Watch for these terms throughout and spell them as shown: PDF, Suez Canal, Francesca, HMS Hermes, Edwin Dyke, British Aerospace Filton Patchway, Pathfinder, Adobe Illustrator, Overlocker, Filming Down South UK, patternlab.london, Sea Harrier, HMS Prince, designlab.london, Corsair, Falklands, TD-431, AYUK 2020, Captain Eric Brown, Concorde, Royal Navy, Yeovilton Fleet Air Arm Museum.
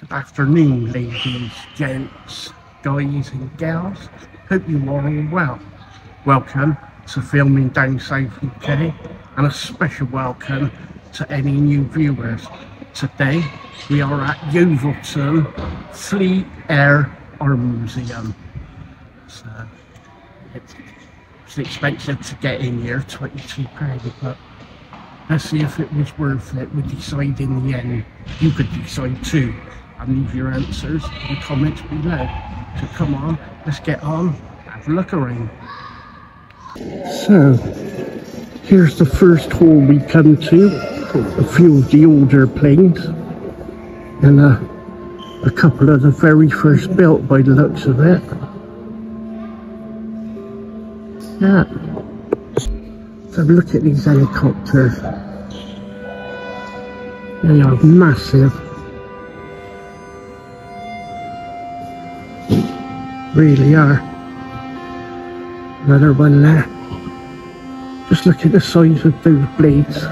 Good afternoon, ladies, gents, guys and gals. Hope you're all well. Welcome to Filming Down South UK, and a special welcome to any new viewers. Today we are at Yeovilton Fleet Air Arm Museum. So it's expensive to get in here, £22, but let's see if it was worth it. We decide in the end. You could decide too, and leave your answers and comments below. So come on, let's get on, have a look around. So here's the first hall we come to. A few of the older planes, and a couple of the very first built by the looks of it. Yeah. So look at these helicopters. They are massive. Really are. Another one there. Just look at the size of those blades.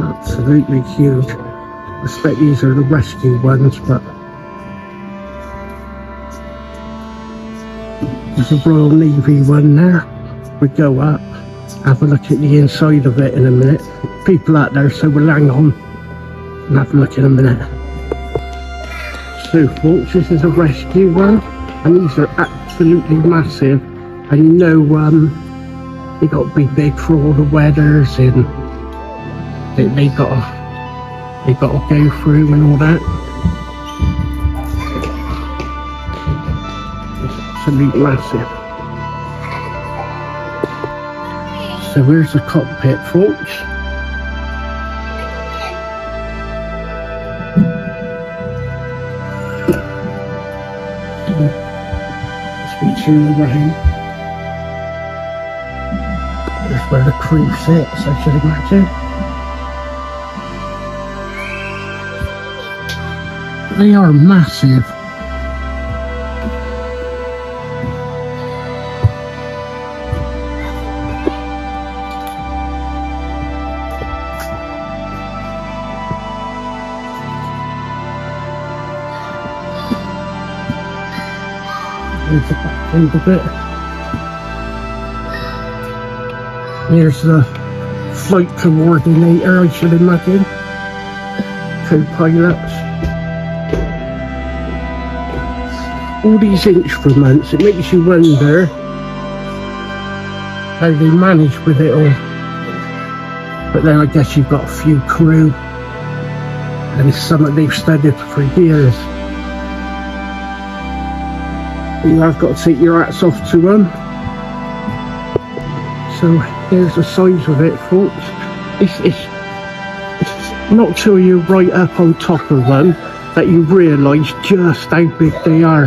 Absolutely huge. I expect these are the rescue ones, but there's a Royal Navy one there. We go up, have a look at the inside of it in a minute. People out there, so we'll hang on and have a look in a minute. So folks, this is a rescue one, and these are absolutely massive. And you know, they got to be big for all the weathers, and they've got to go through and all that. It's absolutely massive. So here's the cockpit, folks. Let's be turning around. That's where the crew sits, I should imagine. They are massive. There's the back end of it. There's the flight coordinator, I should imagine. Co-pilots. All these instruments, it makes you wonder how they manage with it all. But then I guess you've got a few crew, and some that they've studied for years. But you have got to take your hats off to them. So here's the size of it, folks. It's not till you're right up on top of them that you realise just how big they are.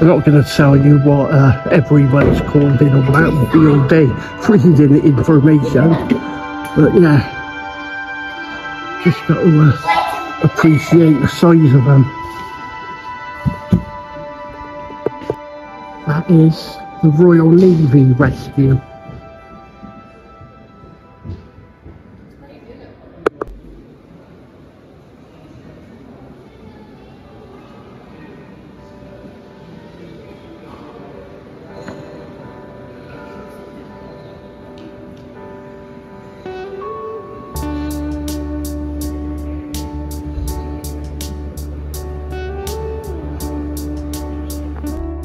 I'm not going to tell you what everyone's called in all that, would be all day reading the information, but yeah, just got to appreciate the size of them. That is the Royal Navy rescue.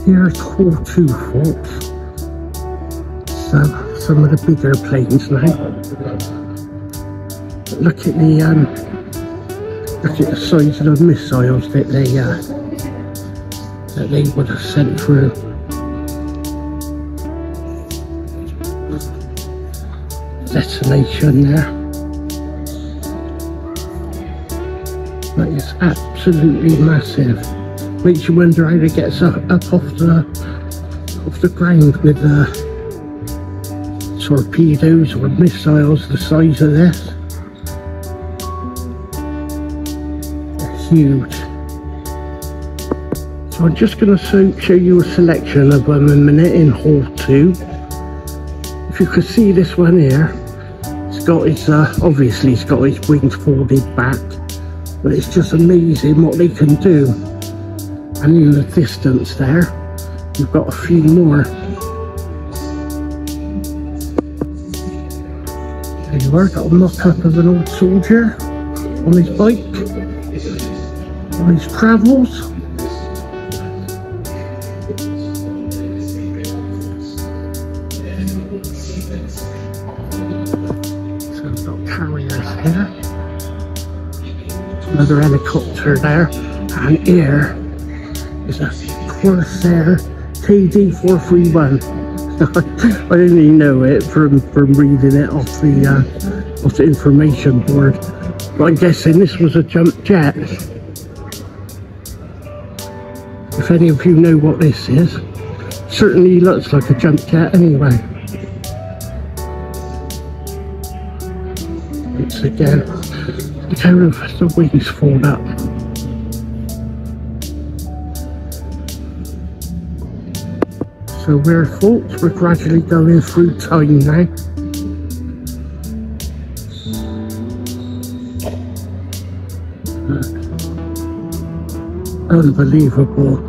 Here's Hall 2, folks. So, some of the bigger planes now. But look at the size of the missiles that they would have sent through. Detonation there. That is absolutely massive. Makes you wonder how it gets up off the ground with torpedoes or missiles the size of this. They're huge. So I'm just going to show you a selection of them in a minute in hall 2. If you could see this one here, it's got its, obviously it's got its wings folded back, but it's just amazing what they can do. And in the distance there, you've got a few more. There you are, got a mock-up of an old soldier on his bike, on his travels. Another helicopter there, and here is a Corsair TD-431. I didn't even know it from reading it off the information board, but I'm guessing this was a jump jet. If any of you know what this is, it certainly looks like a jump jet anyway. It's again. Look how the wings fold up. So we're at fault, we're gradually going through time now. Unbelievable.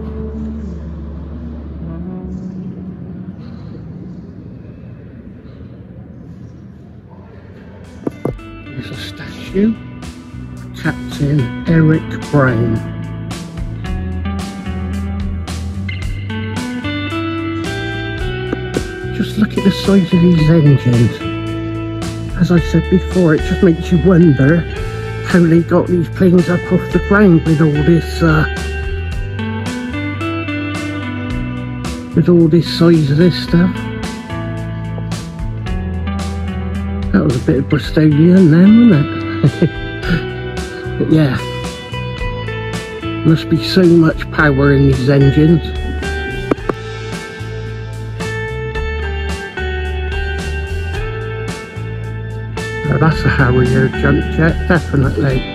There's a statue. Captain Eric Brown. Just look at the size of these engines. As I said before, it just makes you wonder how they got these planes up off the ground with all this size of this stuff. That was a bit of Bristolian then, wasn't it? But yeah, must be so much power in these engines. Now that's a Harrier jump jet, definitely.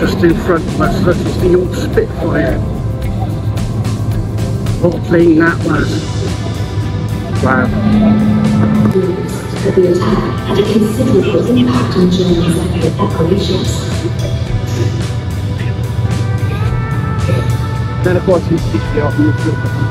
Just in front of us, that is the old Spitfire. What plane that was. Wow. For the attack had a considerable impact on German sector operations. Then of course you stick the off the field.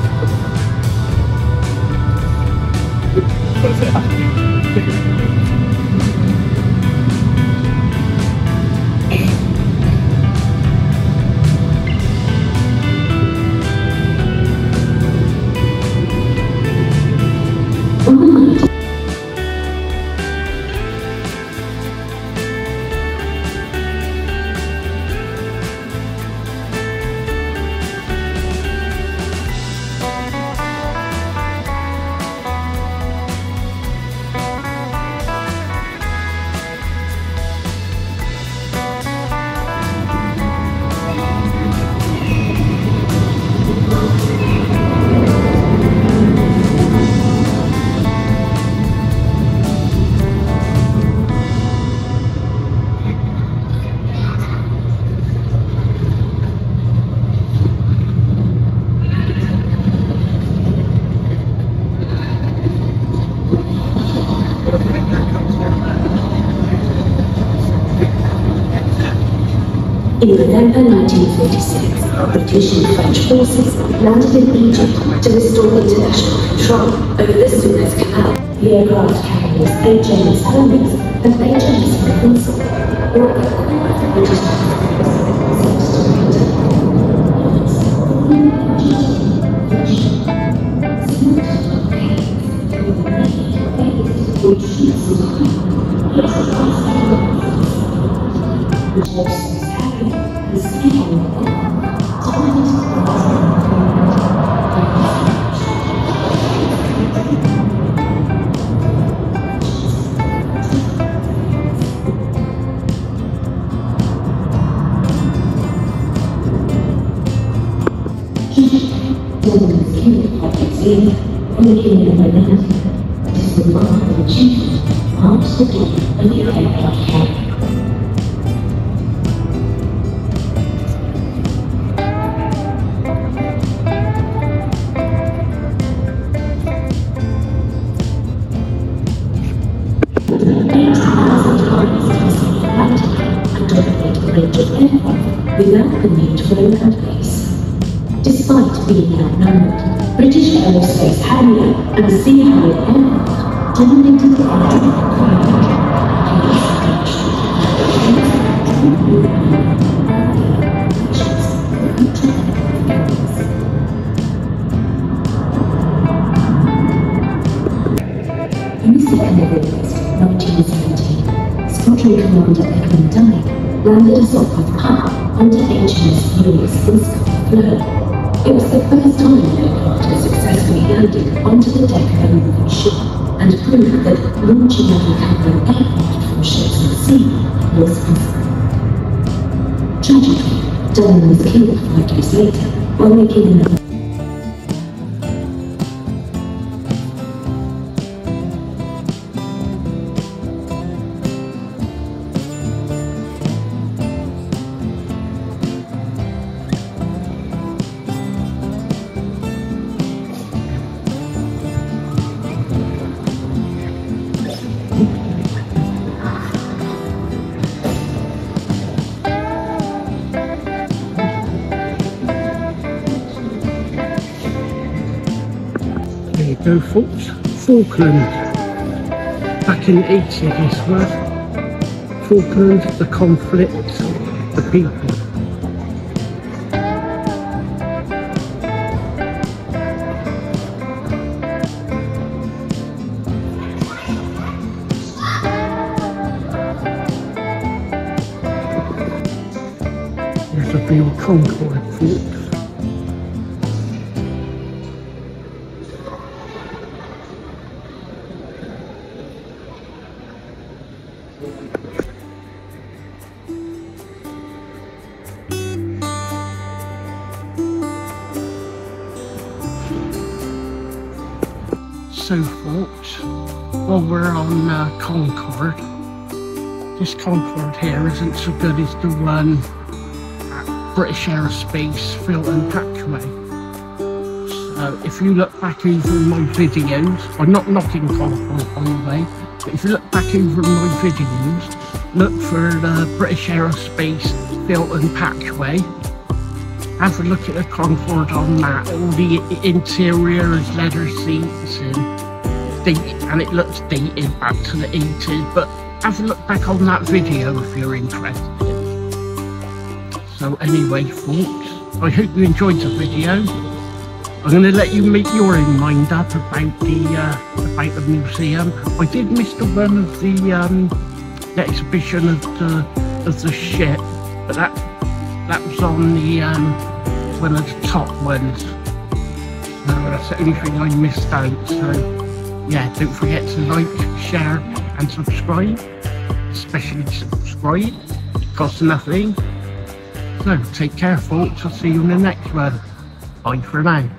In November 1946, British and French forces landed in Egypt to restore international control over the Suez Canal. The aircraft carriers HMS Hermes and HMS Prince were equipped with the British without the need for a land base. Despite being outnumbered, British Aerospace Harrier and Sea Harrier aircraft dominated the aircraft. On the 2nd of August 1917, Squadron Commander Edwin Dyke landed a sort of power under HMS Hermes in Scotland Flood. It was the first time the aircraft had successfully landed onto the deck of a moving ship and proved that launching and recovering aircraft from ships at sea was possible. Tragically, Dylan was killed 5 days later while making another. Falklands, back in 80s worth, Falklands, the conflict, the people. There's a real Concorde fort. So folks, while we're on Concorde, this Concorde here isn't so good as the one at British Aerospace Filton Patchway. So if you look back over my videos, I'm not knocking Concorde by the way, but if you look back over my videos, look for the British Aerospace Filton Patchway. Have a look at the Concorde on that. All the interior is leather seats and it looks dated back to the 80s, but have a look back on that video if you're interested. So anyway folks, I hope you enjoyed the video. I'm going to let you make your own mind up about the museum. I did miss the one of the exhibition of the ship, but that was on the one of the top ones. So that's the only thing I missed out. So yeah, don't forget to like, share and subscribe. Especially subscribe. It costs nothing. So take care folks, I'll see you in the next one. Bye for now.